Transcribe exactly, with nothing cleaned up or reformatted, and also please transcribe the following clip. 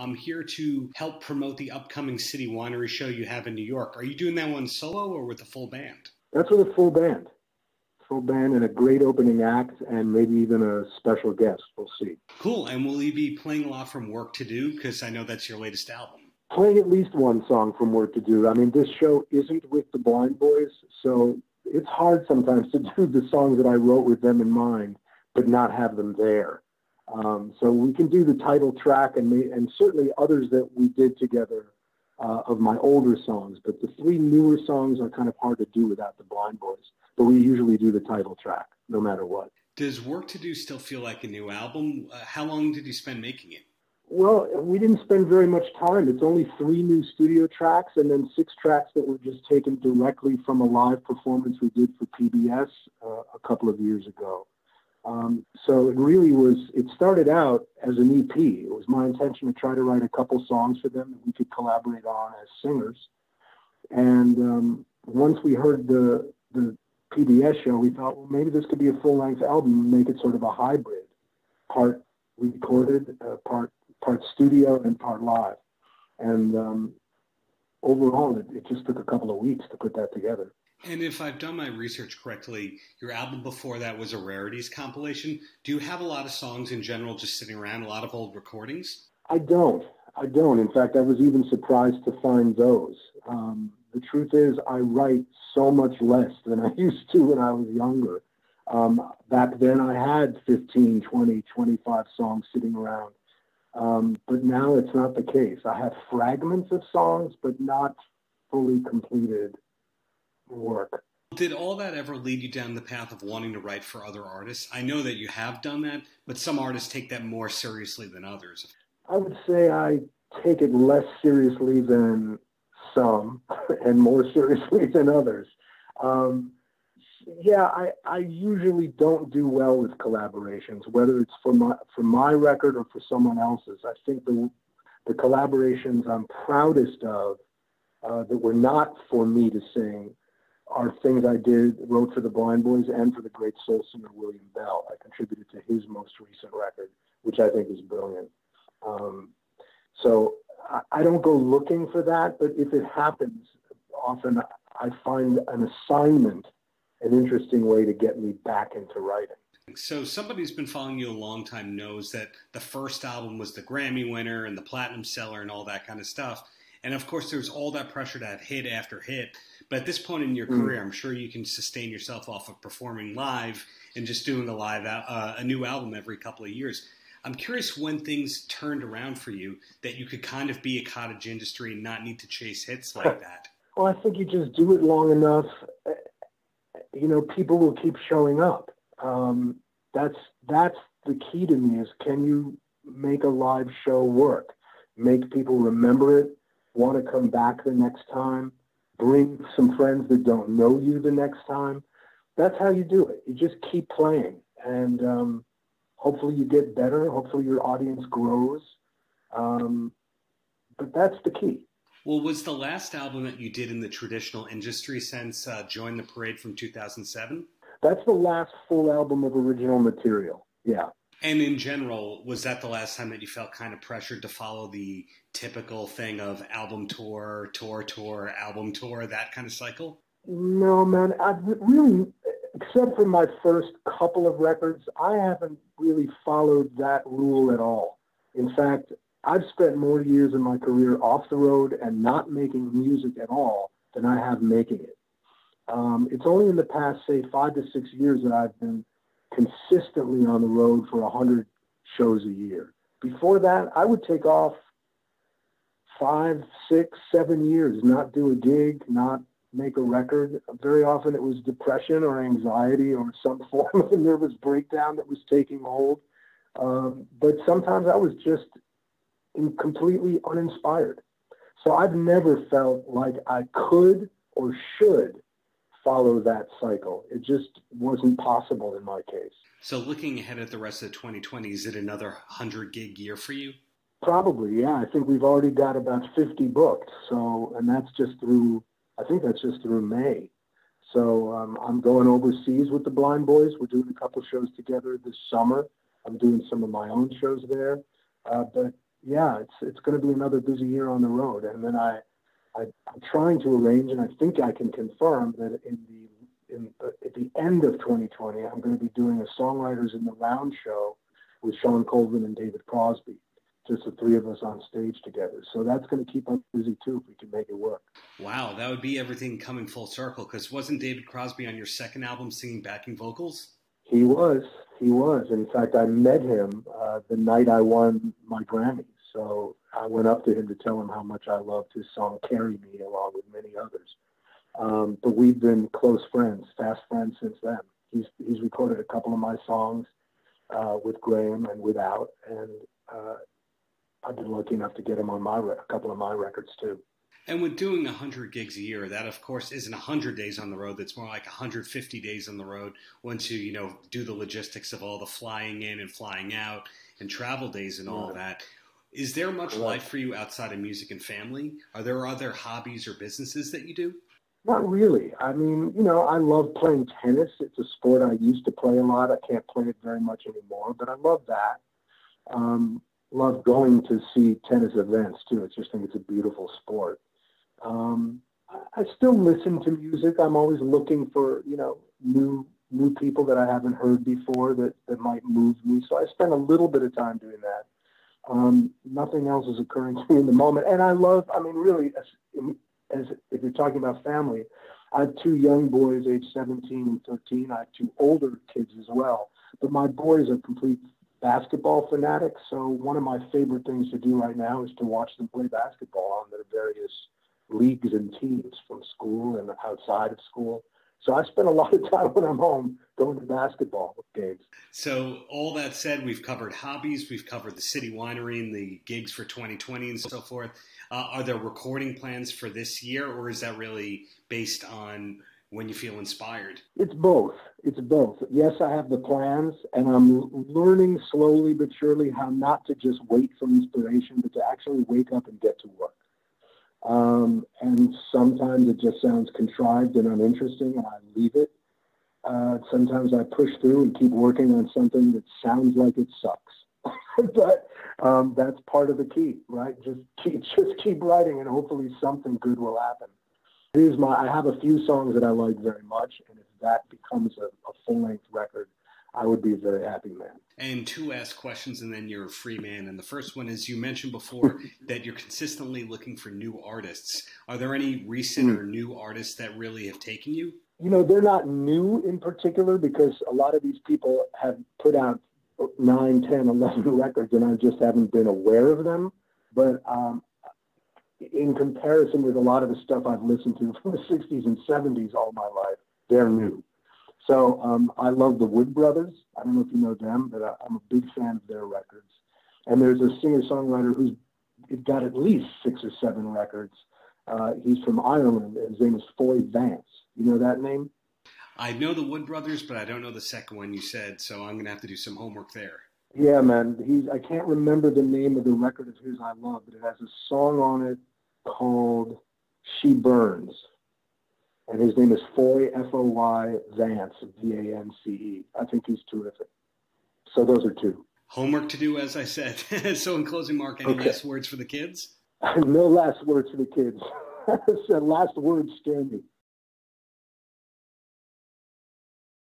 I'm here to help promote the upcoming City Winery show you have in New York. Are you doing that one solo or with a full band? That's with a full band. Full band and a great opening act and maybe even a special guest. We'll see. Cool. And will you be playing a lot from Work to Do? Because I know that's your latest album. Playing at least one song from Work to Do. I mean, this show isn't with the Blind Boys, so it's hard sometimes to do the songs that I wrote with them in mind, but not have them there. Um, so we can do the title track and, we, and certainly others that we did together uh, of my older songs, but the three newer songs are kind of hard to do without the Blind Boys, but we usually do the title track no matter what. Does Work to Do still feel like a new album? Uh, how long did you spend making it? Well, we didn't spend very much time. It's only three new studio tracks and then six tracks that were just taken directly from a live performance we did for P B S uh, a couple of years ago. Um, so it really was, it started out as an E P. It was my intention to try to write a couple songs for them that we could collaborate on as singers. And um, once we heard the, the P B S show, we thought, well, maybe this could be a full-length album and make it sort of a hybrid, part recorded, uh, part, part studio, and part live. And um, overall, it, it just took a couple of weeks to put that together. And if I've done my research correctly, your album before that was a rarities compilation. Do you have a lot of songs in general just sitting around, a lot of old recordings? I don't. I don't. In fact, I was even surprised to find those. Um, the truth is I write so much less than I used to when I was younger. Um, back then I had fifteen, twenty, twenty-five songs sitting around. Um, but now it's not the case. I have fragments of songs, but not fully completed work. Did all that ever lead you down the path of wanting to write for other artists? I know that you have done that, but some artists take that more seriously than others. I would say I take it less seriously than some and more seriously than others. Um, yeah, I, I usually don't do well with collaborations, whether it's for my, for my record or for someone else's. I think the, the collaborations I'm proudest of uh, that were not for me to sing are things I did, wrote for the Blind Boys and for the great soul singer William Bell. I contributed to his most recent record, which I think is brilliant. Um, so I, I don't go looking for that, but if it happens, often I find an assignment, an interesting way to get me back into writing. So somebody who's been following you a long time knows that the first album was the Grammy winner and the platinum seller and all that kind of stuff. And of course, there's all that pressure to have hit after hit. But at this point in your mm. career, I'm sure you can sustain yourself off of performing live and just doing a live, uh, a new album every couple of years. I'm curious when things turned around for you that you could kind of be a cottage industry and not need to chase hits like that. Well, I think you just do it long enough, you know, people will keep showing up. Um, that's that's the key to me, is can you make a live show work, make people remember it, want to come back the next time, bring some friends that don't know you the next time. That's how you do it. You just keep playing, and um, hopefully you get better. Hopefully your audience grows. Um, but that's the key. Well, was the last album that you did in the traditional industry sense uh, Join the Parade from two thousand seven? That's the last full album of original material, yeah. And in general, was that the last time that you felt kind of pressured to follow the typical thing of album tour, tour, tour, album tour, that kind of cycle? No, man. I really, except for my first couple of records, I haven't really followed that rule at all. In fact, I've spent more years in my career off the road and not making music at all than I have making it. Um, it's only in the past, say, five to six years that I've been consistently on the road for one hundred shows a year. Before that, I would take off five, six, seven years, not do a gig, not make a record. Very often it was depression or anxiety or some form of a nervous breakdown that was taking hold. Um, but sometimes I was just in completely uninspired. So I've never felt like I could or should follow that cycle. It just wasn't possible in my case. So looking ahead at the rest of twenty twenty, is it another one hundred gig year for you? Probably, yeah. I think we've already got about fifty booked. So, and that's just through, I think that's just through May. So um, I'm going overseas with the Blind Boys. We're doing a couple shows together this summer. I'm doing some of my own shows there. Uh, but yeah, it's it's going to be another busy year on the road. And then I, I I'm trying to arrange, and I think I can confirm that in the in uh, at the end of twenty twenty, I'm going to be doing a Songwriters in the Round show with Sean Colvin and David Crosby, just the three of us on stage together. So that's going to keep us busy too, if we can make it work. Wow, that would be everything coming full circle, because wasn't David Crosby on your second album singing backing vocals? He was. He was. In fact, I met him uh, the night I won my Grammy. So I went up to him to tell him how much I loved his song, Carry Me, along with many others. Um, but we've been close friends, fast friends since then. He's, he's recorded a couple of my songs uh, with Graham and without, and uh, I've been lucky enough to get him on my re- a couple of my records too. And with doing one hundred gigs a year, that, of course, isn't one hundred days on the road. That's more like one hundred fifty days on the road once you, you know, do the logistics of all the flying in and flying out and travel days and all yeah. that. Is there much yeah. life for you outside of music and family? Are there other hobbies or businesses that you do? Not really. I mean, you know, I love playing tennis. It's a sport I used to play a lot. I can't play it very much anymore, but I love that. Um, love going to see tennis events, too. I just think it's a beautiful sport. Um, I still listen to music. I'm always looking for, you know, new new people that I haven't heard before that, that might move me. So I spend a little bit of time doing that. Um, nothing else is occurring to me in the moment. And I love, I mean, really, as, as if you're talking about family, I have two young boys, age seventeen and thirteen. I have two older kids as well. But my boys are complete basketball fanatics. So one of my favorite things to do right now is to watch them play basketball on their various leagues and teams from school and outside of school. So I spend a lot of time when I'm home going to basketball games. So all that said, we've covered hobbies, we've covered the City Winery and the gigs for twenty twenty and so forth. Uh, are there recording plans for this year, or is that really based on when you feel inspired? It's both. It's both. Yes, I have the plans, and I'm learning slowly but surely how not to just wait for inspiration, but to actually wake up and get to work. Um, and sometimes it just sounds contrived and uninteresting, and I leave it. Uh, sometimes I push through and keep working on something that sounds like it sucks. But um, that's part of the key, right? Just keep, just keep writing, and hopefully something good will happen. It is my, I have a few songs that I like very much, and if that becomes a, a full-length record, I would be a very happy man. And two ask questions, and then you're a free man. And the first one is, you mentioned before that you're consistently looking for new artists. Are there any recent mm. or new artists that really have taken you? You know, they're not new in particular, because a lot of these people have put out nine, ten, eleven records, and I just haven't been aware of them. But um, in comparison with a lot of the stuff I've listened to from the sixties and seventies all my life, they're new. So um, I love the Wood Brothers. I don't know if you know them, but I, I'm a big fan of their records. And there's a singer-songwriter who's got at least six or seven records. Uh, he's from Ireland, and his name is Foy Vance. You know that name? I know the Wood Brothers, but I don't know the second one you said, so I'm going to have to do some homework there. Yeah, man. He's, I can't remember the name of the record of his I love, but it has a song on it called She Burns. And his name is Foy, F O Y, Vance, V A N C E. I think he's terrific. So those are two. Homework to do, as I said. So in closing, Mark, any okay. last words for the kids? No last words for the kids. Last words scare me.